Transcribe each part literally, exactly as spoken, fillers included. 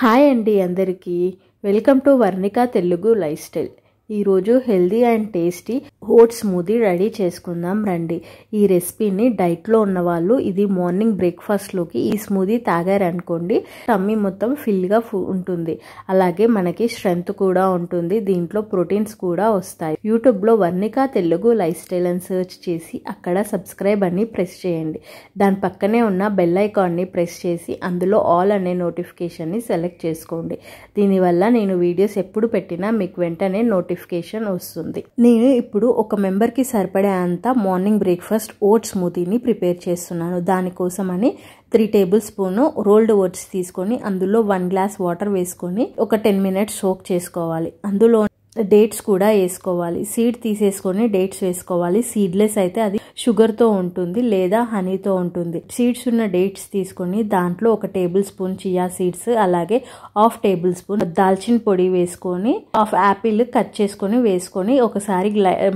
Hi అండి అందరికీ welcome to Varnika Telugu lifestyle. ఈ రోజు healthy and tasty oats smoothie ready చేసుకుందాం రండి। ఈ రెసిపీని డైట్ లో ఉన్న వాళ్ళు ఇది మార్నింగ్ బ్రేక్ఫాస్ట్ లోకి ఈ స్మూదీ తాగారు అనుకోండి టమ్మీ మొత్తం ఫిల్ గా ఉంటుంది। అలాగే మనకి స్ట్రెంత్ కూడా ఉంటుంది, దీంట్లో ప్రోటీన్స్ కూడా వస్తాయి। YouTube లో వర్ణిక తెలుగు లైఫ్ స్టైల్ అని సెర్చ్ చేసి అక్కడ సబ్స్క్రైబ్ అని ప్రెస్ చేయండి। దాని పక్కనే ఉన్న బెల్ ఐకాన్ ని ప్రెస్ చేసి అందులో ఆల్ అనే నోటిఫికేషన్ ని సెలెక్ట్ చేసుకోండి। దీనివల్ల నేను వీడియోస్ ఎప్పుడు పెట్టినా మీకు వెంటనే నోటి నోటిఫికేషన్ వస్తుంది। నేను ఇప్పుడు ఒక మెంబర్ కి సరిపడే అంత మార్నింగ్ బ్రేక్ఫాస్ట్ ఓట్స్ స్మూతీని ప్రిపేర్ చేస్తున్నాను। దానికోసమని three tablespoon rolled oats తీసుకొని అందులో వన్ గ్లాస్ వాటర్ వేసుకొని ఒక టెన్ మినిట్స్ సోక్ చేసుకోవాలి। అందులో డేట్స్ కూడా వేసుకోవాలి, సీడ్ తీసేసుకొని డేట్స్ వేసుకోవాలి। సీడ్లెస్ అయితే అది షుగర్తో ఉంటుంది లేదా హనీతో ఉంటుంది। సీడ్స్ ఉన్న డేట్స్ తీసుకొని దాంట్లో ఒక టేబుల్ స్పూన్ చియా సీడ్స్ అలాగే హాఫ్ టేబుల్ స్పూన్ దాల్చిన పొడి వేసుకొని హాఫ్ యాపిల్ కట్ చేసుకొని వేసుకొని ఒకసారి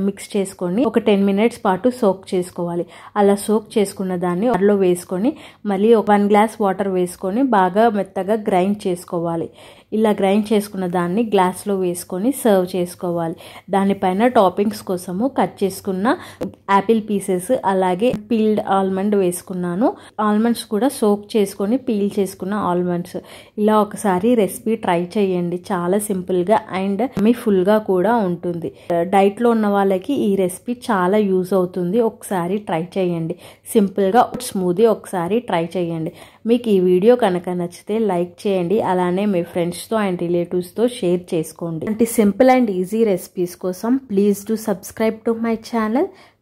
మిక్స్ చేసుకొని ఒక టెన్ మినిట్స్ పాటు సోక్ చేసుకోవాలి। అలా సోక్ చేసుకున్న దాన్ని వాటర్లో వేసుకొని మళ్ళీ వన్ గ్లాస్ వాటర్ వేసుకొని బాగా మెత్తగా గ్రైండ్ చేసుకోవాలి। ఇలా గ్రైండ్ చేసుకున్న దాన్ని గ్లాస్లో వేసుకొని సర్వ్ చేసుకోవాలి। దానిపైన టాపింగ్స్ కోసము కట్ చేసుకున్న యాపిల్ పీసెస్ అలాగే పీల్డ్ ఆల్మండ్ వేసుకున్నాను। ఆల్మండ్స్ కూడా సోక్ చేసుకొని పీల్ చేసుకున్న ఆల్మండ్స్ ఇలా ఒకసారి రెసిపీ ట్రై చేయండి। చాలా సింపుల్గా అండ్ మీ ఫుల్గా కూడా ఉంటుంది। డైట్లో ఉన్న వాళ్ళకి ఈ రెసిపీ చాలా యూజ్ అవుతుంది, ఒకసారి ట్రై చేయండి। సింపుల్గా స్మూదీ ఒకసారి ట్రై చేయండి। మీకు ఈ వీడియో కనుక నచ్చితే లైక్ చేయండి, అలానే మీ ఫ్రెండ్స్తో అండ్ రిలేటివ్స్తో షేర్ చేసుకోండి। అంటే సింపుల్ అండ్ ఈజీ రెసిపీస్ కోసం please do subscribe to my channel.